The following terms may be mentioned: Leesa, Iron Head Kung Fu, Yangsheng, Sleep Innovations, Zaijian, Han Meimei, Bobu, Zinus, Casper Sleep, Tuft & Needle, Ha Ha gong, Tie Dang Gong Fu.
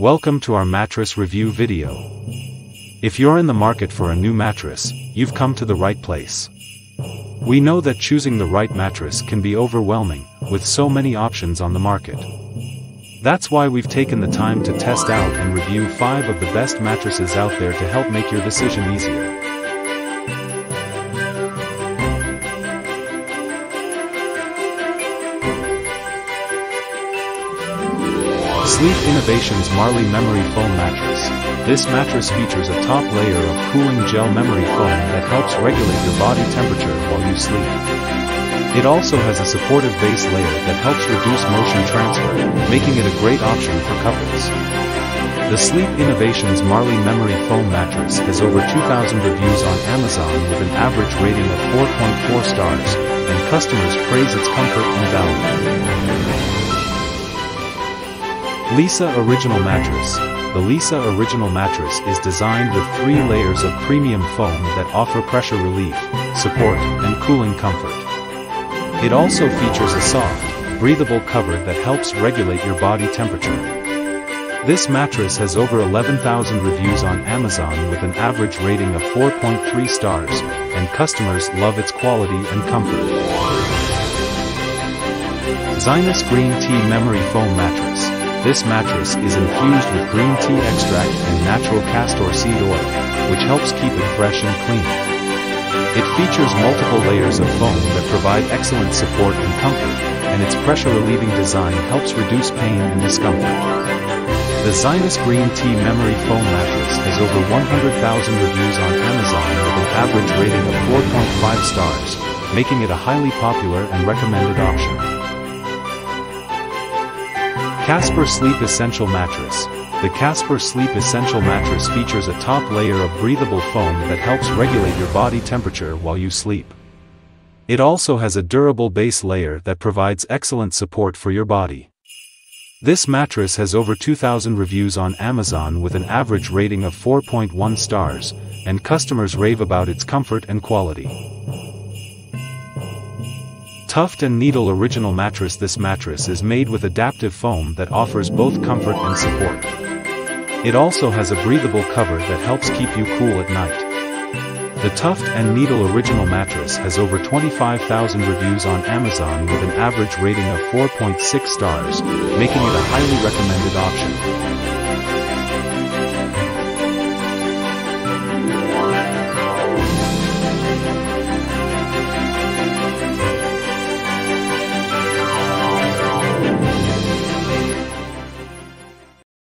Welcome to our mattress review video. If you're in the market for a new mattress, you've come to the right place. We know that choosing the right mattress can be overwhelming, with so many options on the market. That's why we've taken the time to test out and review 5 of the best mattresses out there to help make your decision easier. Sleep Innovations Marley Memory Foam Mattress. This mattress features a top layer of cooling gel memory foam that helps regulate your body temperature while you sleep. It also has a supportive base layer that helps reduce motion transfer, making it a great option for couples. The Sleep Innovations Marley Memory Foam Mattress has over 2,000 reviews on Amazon with an average rating of 4.4 stars, and customers praise its comfort and value. Leesa Original Mattress. The Leesa Original Mattress is designed with 3 layers of premium foam that offer pressure relief, support, and cooling comfort. It also features a soft, breathable cover that helps regulate your body temperature. This mattress has over 11,000 reviews on Amazon with an average rating of 4.3 stars, and customers love its quality and comfort. Zinus Green Tea Memory Foam Mattress. This mattress is infused with green tea extract and natural castor seed oil, which helps keep it fresh and clean. It features multiple layers of foam that provide excellent support and comfort, and its pressure-relieving design helps reduce pain and discomfort. The Zinus Green Tea Memory Foam Mattress has over 100,000 reviews on Amazon with an average rating of 4.5 stars, making it a highly popular and recommended option. Casper Sleep Essential Mattress. The Casper Sleep Essential Mattress features a top layer of breathable foam that helps regulate your body temperature while you sleep. It also has a durable base layer that provides excellent support for your body. This mattress has over 2,000 reviews on Amazon with an average rating of 4.1 stars, and customers rave about its comfort and quality. Tuft and Needle Original Mattress. This mattress is made with adaptive foam that offers both comfort and support. It also has a breathable cover that helps keep you cool at night. The Tuft and Needle Original Mattress has over 25,000 reviews on Amazon with an average rating of 4.6 stars, making it a highly recommended option.